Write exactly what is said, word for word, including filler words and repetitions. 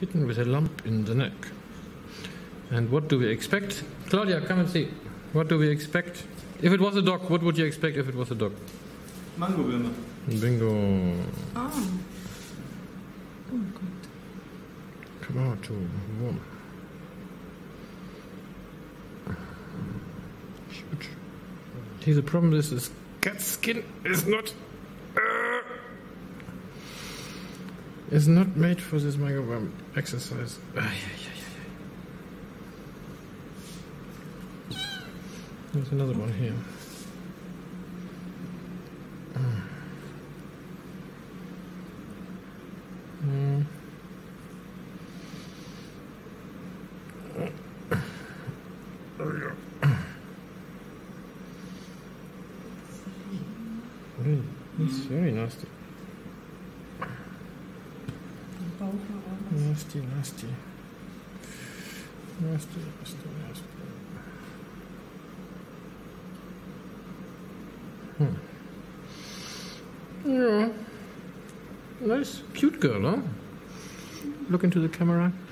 Kitten with a lump in the neck. And what do we expect? Claudia, come and see. What do we expect? If it was a dog, what would you expect if it was a dog? Mango Würmer. Bingo. Oh. Oh my God. Come on, too warm. Shoot. See, the problem is, this cat skin is not... Uh, is not made for this mango worm exercise. Uh, yeah, yeah. There's another one here. Mm. There we go. Really, it's very nasty. Nasty, nasty. Nasty, nasty, nasty. Hmm. Yeah. Nice, cute girl, huh? Look into the camera.